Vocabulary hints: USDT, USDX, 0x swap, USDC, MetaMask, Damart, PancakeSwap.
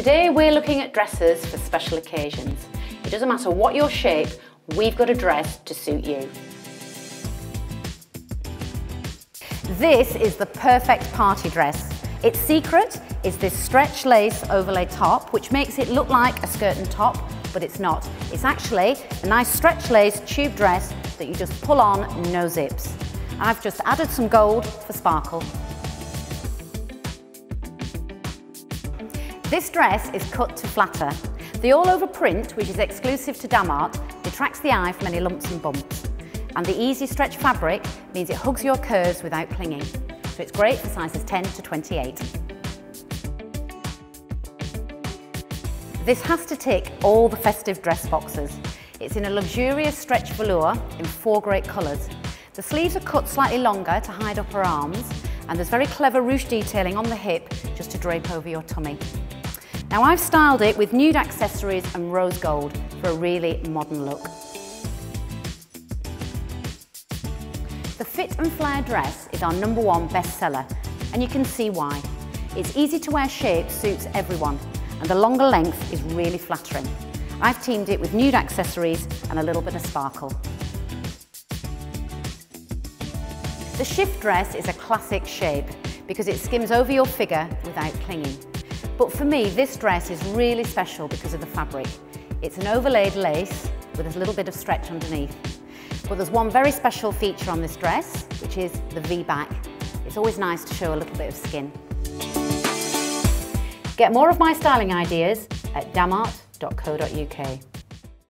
Today we're looking at dresses for special occasions. It doesn't matter what your shape, we've got a dress to suit you. This is the perfect party dress. Its secret is this stretch lace overlay top, which makes it look like a skirt and top, but it's not. It's actually a nice stretch lace tube dress that you just pull on, no zips. I've just added some gold for sparkle. This dress is cut to flatter. The all-over print, which is exclusive to Damart, detracts the eye from any lumps and bumps. And the easy stretch fabric means it hugs your curves without clinging. So it's great for sizes 10 to 28. This has to tick all the festive dress boxes. It's in a luxurious stretch velour in four great colours. The sleeves are cut slightly longer to hide upper arms, and there's very clever ruche detailing on the hip just to drape over your tummy. Now I've styled it with nude accessories and rose gold for a really modern look. The fit and flare dress is our #1 bestseller, and you can see why. Its easy to wear shape suits everyone, and the longer length is really flattering. I've teamed it with nude accessories and a little bit of sparkle. The shift dress is a classic shape because it skims over your figure without clinging. But for me, this dress is really special because of the fabric. It's an overlaid lace with a little bit of stretch underneath. But there's one very special feature on this dress, which is the V-back. It's always nice to show a little bit of skin. Get more of my styling ideas at damart.co.uk.